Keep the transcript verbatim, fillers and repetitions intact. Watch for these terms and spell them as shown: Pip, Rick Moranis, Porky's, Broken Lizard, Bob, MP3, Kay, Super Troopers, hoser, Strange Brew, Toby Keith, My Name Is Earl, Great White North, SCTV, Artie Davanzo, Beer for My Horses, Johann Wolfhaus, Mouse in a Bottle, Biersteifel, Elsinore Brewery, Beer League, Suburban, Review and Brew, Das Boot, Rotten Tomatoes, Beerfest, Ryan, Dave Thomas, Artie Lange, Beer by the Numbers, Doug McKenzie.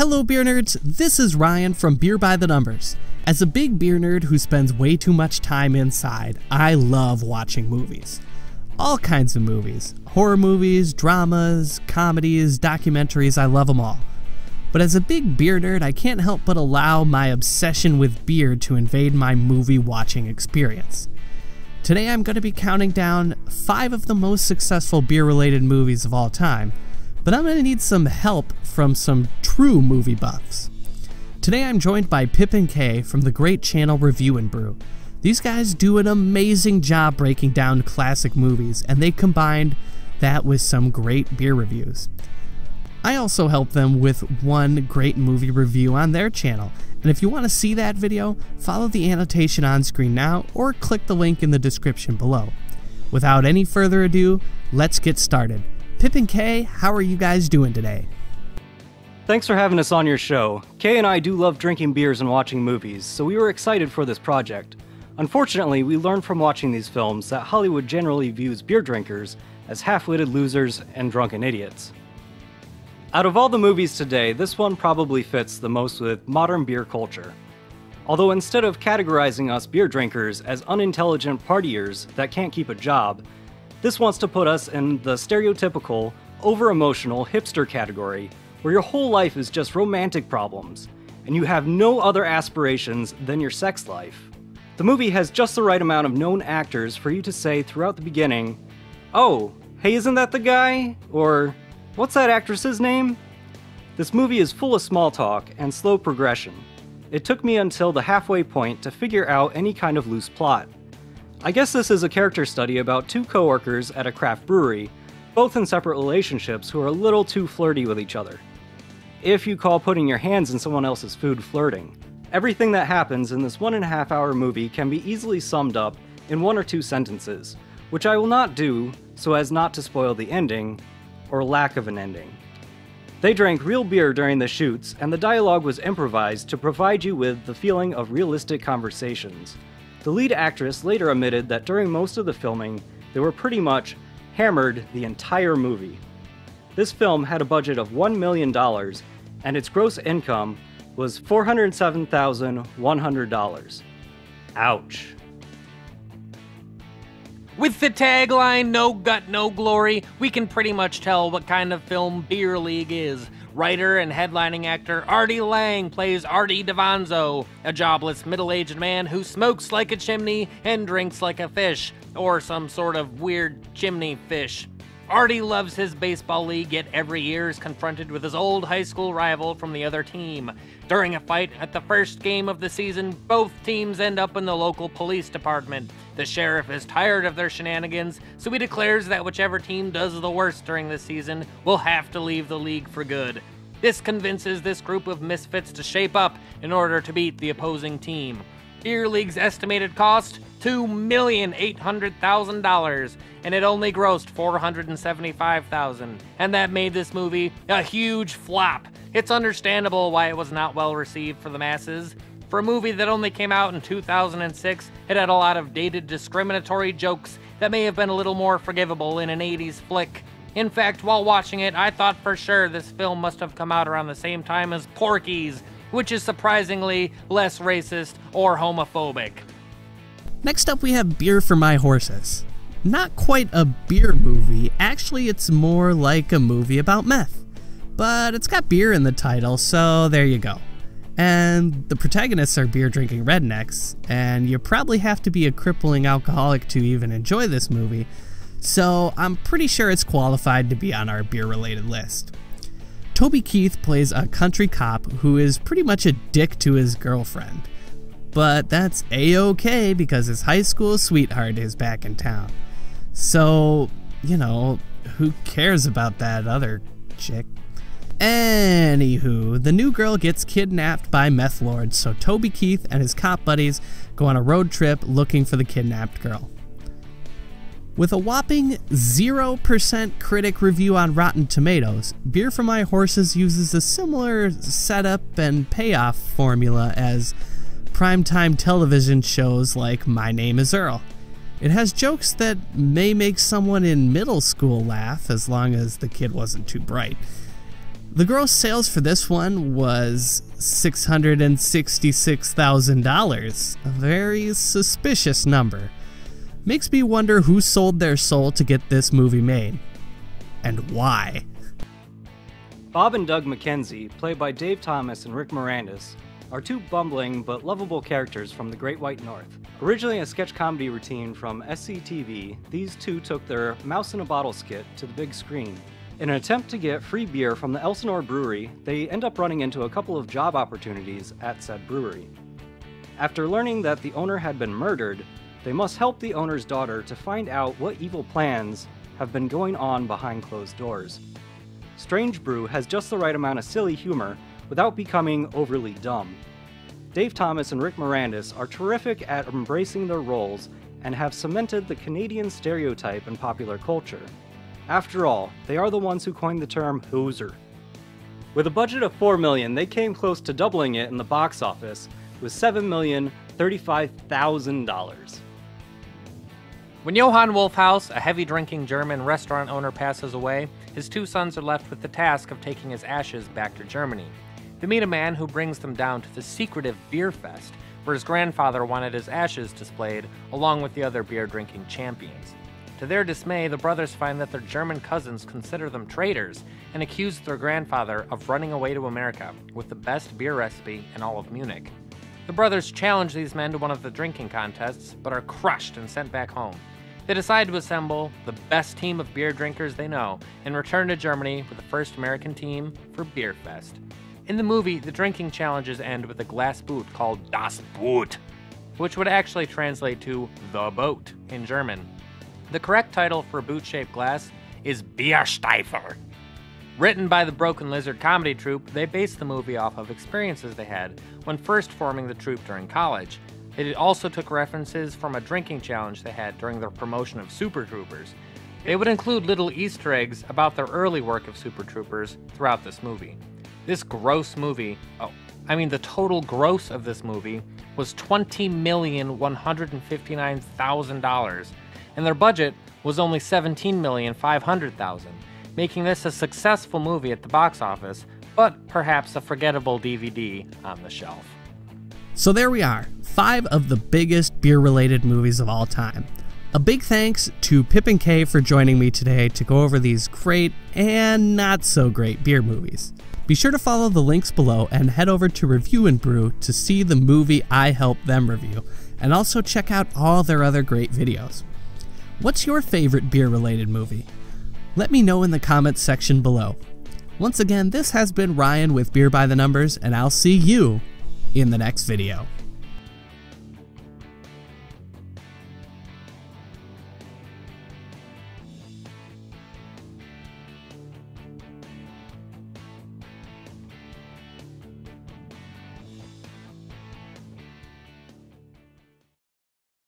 Hello beer nerds, this is Ryan from Beer by the Numbers. As a big beer nerd who spends way too much time inside, I love watching movies. All kinds of movies. Horror movies, dramas, comedies, documentaries, I love them all. But as a big beer nerd, I can't help but allow my obsession with beer to invade my movie watching experience. Today I'm going to be counting down five of the most successful beer-related movies of all time, but I'm going to need some help from some true movie buffs. Today I'm joined by Pip and Kay from the great channel Review and Brew. These guys do an amazing job breaking down classic movies, and they combined that with some great beer reviews. I also help them with one great movie review on their channel, and if you want to see that video, follow the annotation on screen now or click the link in the description below. Without any further ado, let's get started. Pip and Kay, how are you guys doing today? Thanks for having us on your show. Kay and I do love drinking beers and watching movies, so we were excited for this project. Unfortunately, we learned from watching these films that Hollywood generally views beer drinkers as half-witted losers and drunken idiots. Out of all the movies today, this one probably fits the most with modern beer culture. Although instead of categorizing us beer drinkers as unintelligent partiers that can't keep a job, this wants to put us in the stereotypical, over-emotional hipster category where your whole life is just romantic problems, and you have no other aspirations than your sex life. The movie has just the right amount of known actors for you to say throughout the beginning, "Oh, hey, isn't that the guy?" or "What's that actress's name?" This movie is full of small talk and slow progression. It took me until the halfway point to figure out any kind of loose plot. I guess this is a character study about two coworkers at a craft brewery, both in separate relationships who are a little too flirty with each other. If you call putting your hands in someone else's food flirting. Everything that happens in this one and a half hour movie can be easily summed up in one or two sentences, which I will not do so as not to spoil the ending, or lack of an ending. They drank real beer during the shoots, and the dialogue was improvised to provide you with the feeling of realistic conversations. The lead actress later admitted that during most of the filming, they were pretty much hammered the entire movie. This film had a budget of one million dollars, and its gross income was four hundred seven thousand one hundred dollars. Ouch. With the tagline, "No Gut, No Glory," we can pretty much tell what kind of film Beer League is. Writer and headlining actor Artie Lange plays Artie Davanzo, a jobless middle-aged man who smokes like a chimney and drinks like a fish, or some sort of weird chimney fish. Artie loves his baseball league, yet every year is confronted with his old high school rival from the other team. During a fight at the first game of the season, both teams end up in the local police department. The sheriff is tired of their shenanigans, so he declares that whichever team does the worst during the season will have to leave the league for good. This convinces this group of misfits to shape up in order to beat the opposing team. Beer League's estimated cost, two million eight hundred thousand dollars, and it only grossed four hundred seventy-five thousand dollars, and that made this movie a huge flop. It's understandable why it was not well received for the masses. For a movie that only came out in two thousand six, it had a lot of dated discriminatory jokes that may have been a little more forgivable in an eighties flick. In fact, while watching it, I thought for sure this film must have come out around the same time as Porky's, which is surprisingly less racist or homophobic. Next up we have Beer for My Horses. Not quite a beer movie, actually it's more like a movie about meth. But it's got beer in the title, so there you go. And the protagonists are beer drinking rednecks, and you probably have to be a crippling alcoholic to even enjoy this movie, so I'm pretty sure it's qualified to be on our beer related list. Toby Keith plays a country cop who is pretty much a dick to his girlfriend, but that's a-okay because his high school sweetheart is back in town. So, you know, who cares about that other chick? Anywho, the new girl gets kidnapped by meth lords, so Toby Keith and his cop buddies go on a road trip looking for the kidnapped girl. With a whopping zero percent critic review on Rotten Tomatoes, Beer for My Horses uses a similar setup and payoff formula as primetime television shows like My Name Is Earl. It has jokes that may make someone in middle school laugh as long as the kid wasn't too bright. The gross sales for this one was six hundred sixty-six thousand dollars, a very suspicious number. Makes me wonder who sold their soul to get this movie made, and why. Bob and Doug McKenzie, played by Dave Thomas and Rick Moranis, are two bumbling but lovable characters from the Great White North. Originally a sketch comedy routine from S C T V, these two took their Mouse in a Bottle skit to the big screen. In an attempt to get free beer from the Elsinore Brewery, they end up running into a couple of job opportunities at said brewery. After learning that the owner had been murdered, they must help the owner's daughter to find out what evil plans have been going on behind closed doors. Strange Brew has just the right amount of silly humor without becoming overly dumb. Dave Thomas and Rick Moranis are terrific at embracing their roles and have cemented the Canadian stereotype in popular culture. After all, they are the ones who coined the term hoser. With a budget of four million dollars, they came close to doubling it in the box office with seven million thirty-five thousand dollars. When Johann Wolfhaus, a heavy-drinking German restaurant owner, passes away, his two sons are left with the task of taking his ashes back to Germany. They meet a man who brings them down to the secretive Beerfest, where his grandfather wanted his ashes displayed along with the other beer-drinking champions. To their dismay, the brothers find that their German cousins consider them traitors and accuse their grandfather of running away to America with the best beer recipe in all of Munich. The brothers challenge these men to one of the drinking contests, but are crushed and sent back home. They decide to assemble the best team of beer drinkers they know and return to Germany with the first American team for Beerfest. In the movie, the drinking challenges end with a glass boot called Das Boot, which would actually translate to the boat in German. The correct title for a boot-shaped glass is Biersteifel. Written by the Broken Lizard comedy troupe, they based the movie off of experiences they had when first forming the troupe during college. It also took references from a drinking challenge they had during their promotion of Super Troopers. They would include little Easter eggs about their early work of Super Troopers throughout this movie. This gross movie, oh, I mean the total gross of this movie was twenty million one hundred fifty-nine thousand dollars. And their budget was only seventeen million five hundred thousand dollars, making this a successful movie at the box office, but perhaps a forgettable D V D on the shelf. So there we are, five of the biggest beer-related movies of all time. A big thanks to Pip and Kay for joining me today to go over these great and not so great beer movies. Be sure to follow the links below and head over to Review and Brew to see the movie I helped them review, and also check out all their other great videos. What's your favorite beer-related movie? Let me know in the comments section below. Once again, this has been Ryan with Beer by the Numbers, and I'll see you in the next video.